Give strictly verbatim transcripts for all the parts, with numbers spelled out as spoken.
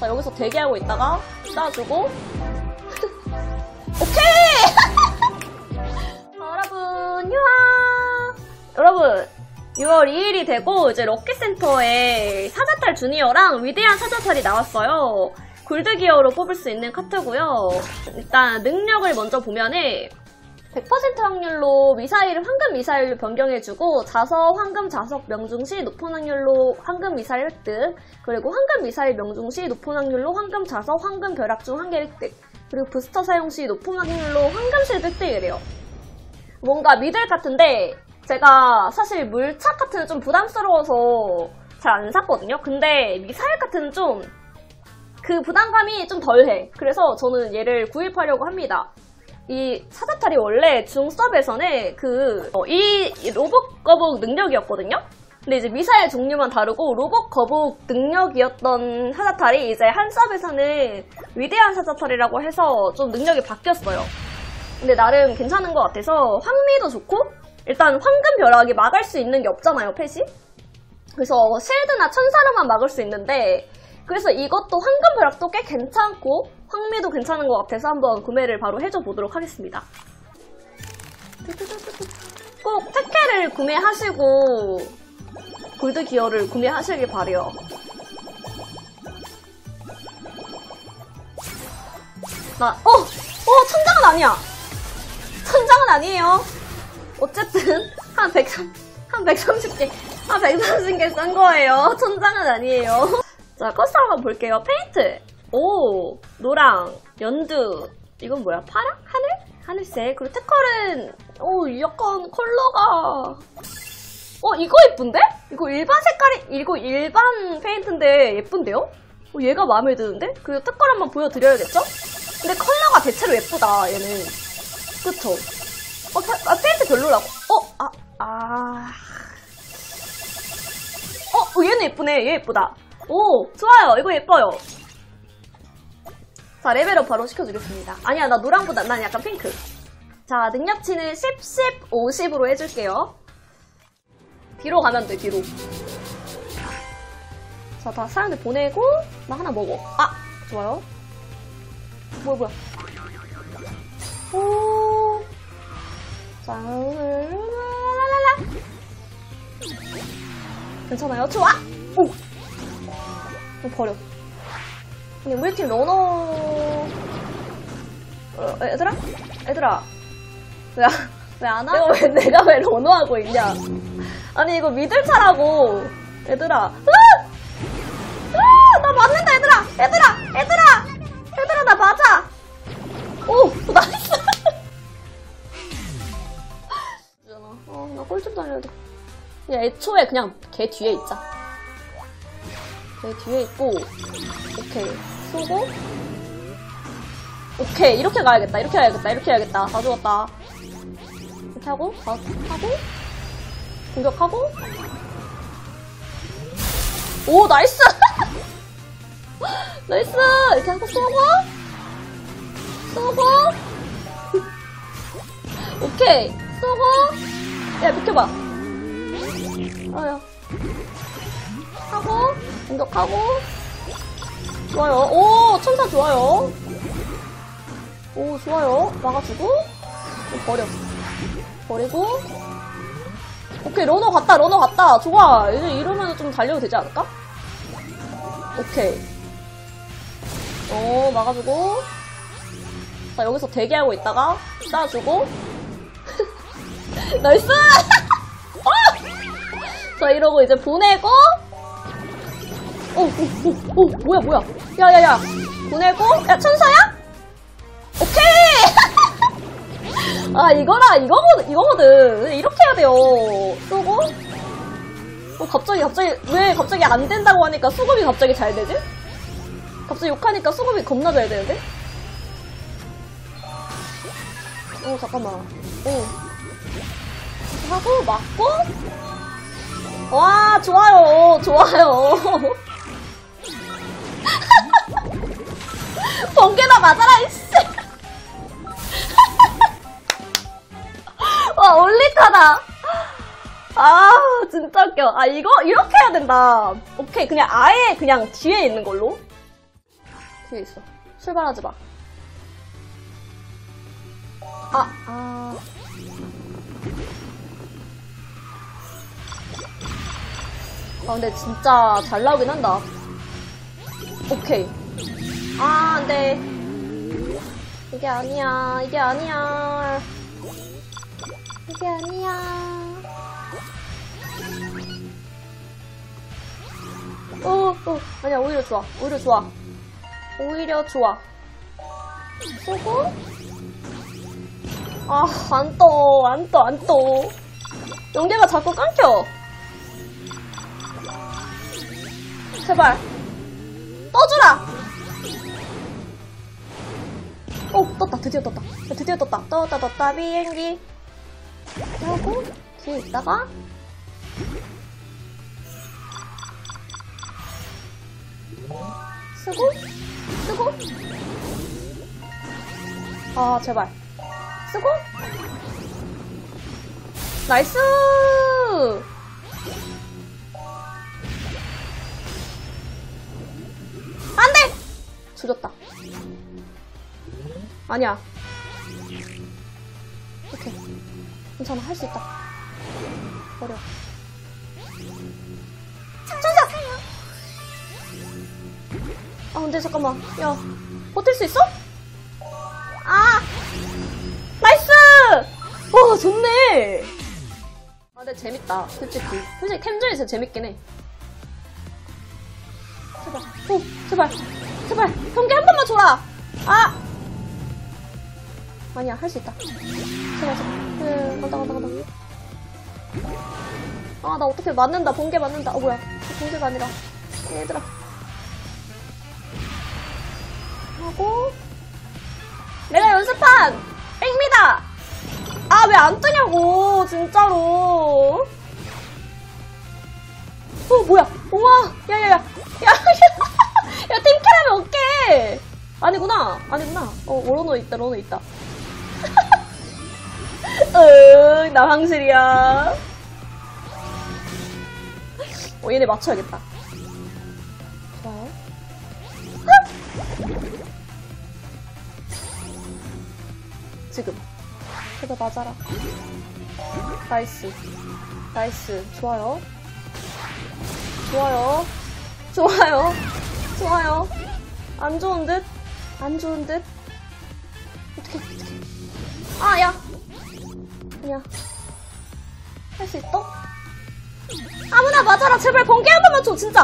자, 여기서 대기하고 있다가 쏴주고 오케이! 여러분, 유아! 여러분, 유월 이일이 되고 이제 럭키센터에 사자탈 주니어랑 위대한 사자탈이 나왔어요. 골드기어로 뽑을 수 있는 카트고요. 일단 능력을 먼저 보면은 백 퍼센트 확률로 미사일을 황금 미사일로 변경해주고 자석, 황금 자석 명중 시 높은 확률로 황금 미사일 획득, 그리고 황금 미사일 명중 시 높은 확률로 황금 자석, 황금 벼락 중 한 개 획득, 그리고 부스터 사용 시 높은 확률로 황금 실드 획득이래요. 뭔가 미들 같은데 제가 사실 물차 카트는 좀 부담스러워서 잘 안 샀거든요. 근데 미사일 카트는 좀 그 부담감이 좀 덜해. 그래서 저는 얘를 구입하려고 합니다. 이 사자탈이 원래 중섭에서는 그 이 로봇 거북 능력이었거든요. 근데 이제 미사일 종류만 다르고 로봇 거북 능력이었던 사자탈이 이제 한 섭에서는 위대한 사자탈이라고 해서 좀 능력이 바뀌었어요. 근데 나름 괜찮은 것 같아서 황미도 좋고, 일단 황금 벼락이 막을 수 있는 게 없잖아요, 펫이. 그래서 실드나 천사로만 막을 수 있는데, 그래서 이것도 황금 벼락도 꽤 괜찮고 황미도 괜찮은 것 같아서 한번 구매를 바로 해줘 보도록 하겠습니다. 꼭 택배를 구매하시고 골드 기어를 구매하시길 바래요. 나, 어! 어! 천장은 아니야! 천장은 아니에요. 어쨌든 한, 백삼, 한 백삼십 개, 한 백삼십 개 싼 거예요. 천장은 아니에요. 자, 코스 한번 볼게요. 페인트! 오! 노랑, 연두, 이건 뭐야? 파랑? 하늘? 하늘색. 그리고 테컬은 오, 약간 컬러가... 어, 이거 예쁜데? 이거 일반 색깔이... 이거 일반 페인트인데 예쁜데요? 어, 얘가 마음에 드는데? 그리고 테컬 한번 보여드려야겠죠? 근데 컬러가 대체로 예쁘다, 얘는. 그쵸? 어, 파, 아, 페인트 별로라고. 어? 아... 아... 어? 얘는 예쁘네. 얘 예쁘다. 오, 좋아요. 이거 예뻐요. 자, 레벨업 바로 시켜주겠습니다. 아니야, 나 노랑보다 난 약간 핑크. 자, 능력치는 십, 십, 오십으로 해줄게요. 뒤로 가면 돼, 뒤로. 자, 다 사람들 보내고 나 하나 먹어. 아, 좋아요. 뭐야, 뭐야. 오, 자, 랄랄라. 괜찮아요? 좋아. 오. 버려. 근데 우리 팀 러너... 어, 얘들아? 얘들아. 왜, 왜 안 와? 내가 왜, 내가 왜 러너하고 있냐. 아니, 이거 미들차라고. 얘들아. 으악! 으악! 나 맞는다, 얘들아! 얘들아! 얘들아! 얘들아, 나 맞아! 오! 나이스! 어, 나 꼴 좀 달려야 돼. 그냥 애초에 그냥 걔 뒤에 있자. 내 뒤에 있고, 오케이, 쏘고, 오케이, 이렇게 가야겠다, 이렇게 가야겠다, 이렇게 해야겠다. 다 죽었다. 이렇게 하고, 다 하고, 공격하고, 오, 나이스! 나이스! 이렇게 하고, 쏘고, 쏘고, 오케이, 쏘고, 야, 비켜봐. 아야. 하고, 공격하고, 좋아요. 오, 천사 좋아요. 오, 좋아요. 막아주고, 버려. 버리고, 오케이, 러너 갔다, 러너 갔다. 좋아. 이제 이러면 좀 달려도 되지 않을까? 오케이. 오, 막아주고, 자, 여기서 대기하고 있다가, 쏴주고, 나이스! 자, 이러고 이제 보내고, 오, 오, 오, 오, 뭐야, 뭐야. 야, 야, 야. 보내고, 야, 천사야? 오케이! 아, 이거라, 이거거든, 이거거든. 이렇게 해야 돼요. 쏘고, 어, 갑자기, 갑자기, 왜 갑자기 안 된다고 하니까 수급이 갑자기 잘 되지? 갑자기 욕하니까 수급이 겁나 잘 되는데? 어, 잠깐만. 어. 하고, 맞고, 와, 좋아요, 좋아요. 번개나 맞아라, 이씨! 와, 올리타다! 아, 진짜 웃겨. 아, 이거? 이렇게 해야 된다. 오케이, 그냥 아예 그냥 뒤에 있는 걸로. 뒤에 있어. 출발하지 마. 아, 아. 아, 근데 진짜 잘 나오긴 한다. 오케이. 아, 안 돼. 이게 아니야. 이게 아니야. 이게 아니야. 오, 오, 아니야, 오히려 좋아. 오히려 좋아. 오히려 좋아. 쏘고? 아, 안 떠. 안 떠, 안 떠. 연계가 자꾸 끊겨. 제발. 떠주라! 오, 떴다. 드디어 떴다. 드디어 떴다. 떴다, 떴다. 비행기. 하고, 뒤에 있다가. 쓰고, 쓰고. 아, 제발. 쓰고. 나이스! 안 돼! 조졌다. 아니야. 오케이. 괜찮아, 할 수 있다. 어려워. 아, 근데 잠깐만. 야, 버틸 수 있어? 아! 나이스! 와, 좋네! 아, 근데 재밌다. 솔직히. 솔직히 템전이 진짜 재밌긴 해. 제발. 오, 제발. 제발. 경기 한 번만 줘라! 아! 아니야, 할 수 있다. 제발, 제발. 그래, 간다, 간다, 간다. 아, 나 어떻게 맞는다. 번개 맞는다. 어, 뭐야. 번개가 아니라. 얘들아. 하고 내가 연습한 백미다! 아, 왜 안 뜨냐고 진짜로. 어, 뭐야. 우와. 야야야. 야야. 야, 팀킬하면 어떡해. 아니구나. 아니구나. 어, 러너 있다. 러너 있다. 으, 나 황실이야. 어, 얘네 맞춰야겠다. 좋아요. 지금. 그래서 맞아라. 나이스. 나이스. 좋아요. 좋아요. 좋아요. 좋아요. 안 좋은 듯? 안 좋은 듯? 어떡해, 어떡해. 아, 야. 아니야. 할 수 있어? 아무나 맞아라. 제발 번개 한 번만 줘, 진짜.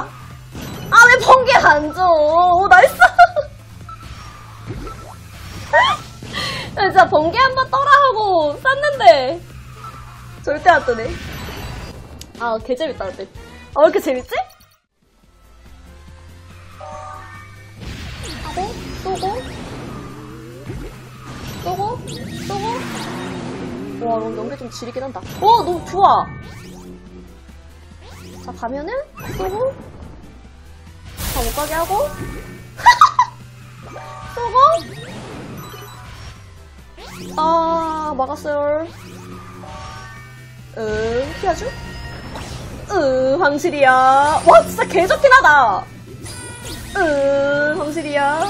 아, 왜 번개 안 줘. 오, 나이스. 진짜 번개 한번 떠라 하고 쐈는데 절대 안 뜨네. 아, 개 재밌다. 근데 아, 왜 이렇게 재밌지? 하고 쏘고 쏘고 쏘고. 와, 이건 연계 좀 지리긴 한다. 오, 너무 좋아. 자, 가면은 쏘고. 자, 못 가게 하고. 쏘고. 아, 막았어요. 응, 피하죠? 응, 황실이야. 와, 진짜 개 좋긴 하다. 응, 황실이야.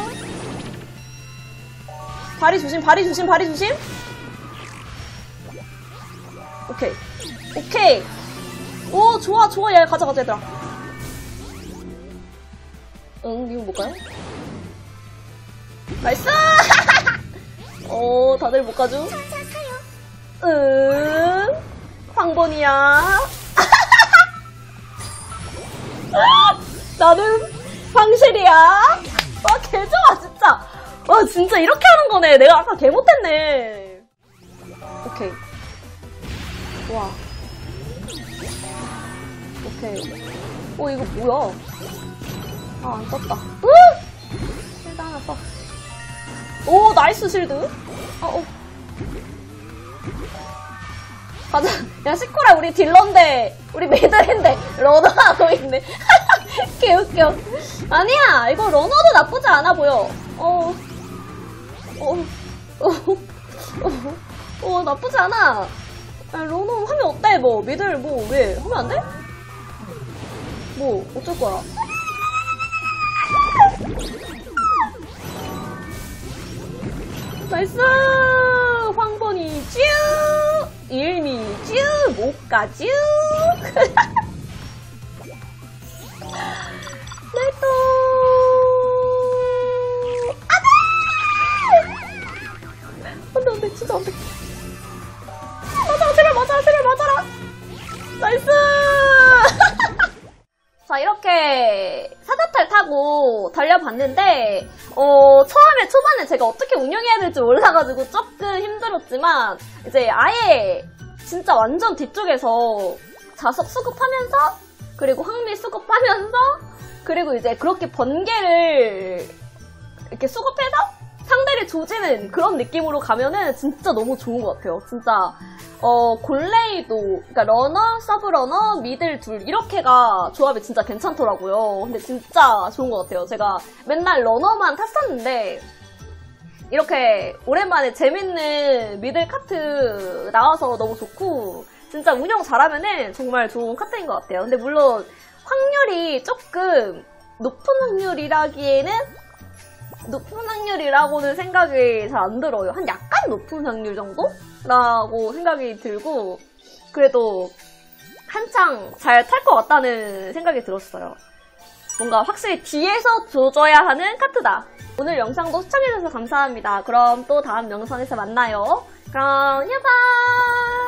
발이 조심, 발이 조심, 발이 조심. 오케이. 오케이. 오, 좋아, 좋아. 야, 가자, 가자, 얘들아. 응, 이거 뭘까요? 나이스! 오, 다들 못 가죠? 응, 황본이야. 나는 황실이야. 와, 개 좋아, 진짜. 와, 진짜 이렇게 하는 거네. 내가 아까 개 못했네. 오케이. 와. 오케이. 어, 이거 뭐야? 아, 안 떴다. 으! 실드 하나 떠. 오, 나이스 실드. 어, 어. 가자. 야, 시코라, 우리 딜러인데, 우리 메이드인데, 러너하고 있네. 개웃겨. 아니야, 이거 러너도 나쁘지 않아 보여. 어, 어, 어, 어, 어, 나쁘지 않아. 야, 러너 하면 어때, 뭐, 미드, 뭐, 왜, 하면 안 돼? 뭐, 어쩔 거야. 나이스! 황번이 쭉! 일미 쭉! 목가 쭉! 나이스! 안돼! 안돼 안돼 진짜 안돼. 맞아 제발 맞아 제발 맞아라! 나이스! 자 이렇게 사자탈 타고 달려봤는데 어 처음에 초반에 제가 어떻게 운영해야 될지 몰라가지고 조금 힘들었지만 이제 아예 진짜 완전 뒤쪽에서 자석 수급하면서 그리고 항미 수급하면서 그리고 이제 그렇게 번개를 이렇게 수급해서 상대를 조지는 그런 느낌으로 가면은 진짜 너무 좋은 것 같아요. 진짜 어 골레이도 그러니까 러너, 서브러너, 미들 둘 이렇게가 조합이 진짜 괜찮더라고요. 근데 진짜 좋은 것 같아요. 제가 맨날 러너만 탔었는데 이렇게 오랜만에 재밌는 미들 카트 나와서 너무 좋고 진짜 운영 잘하면은 정말 좋은 카트인 것 같아요. 근데 물론 확률이 조금 높은 확률이라기에는 높은 확률이라고는 생각이 잘 안 들어요. 한 약간 높은 확률 정도? 라고 생각이 들고 그래도 한창 잘 탈 것 같다는 생각이 들었어요. 뭔가 확실히 뒤에서 조져야 하는 카트다. 오늘 영상도 시청해주셔서 감사합니다. 그럼 또 다음 영상에서 만나요. 그럼 여봐.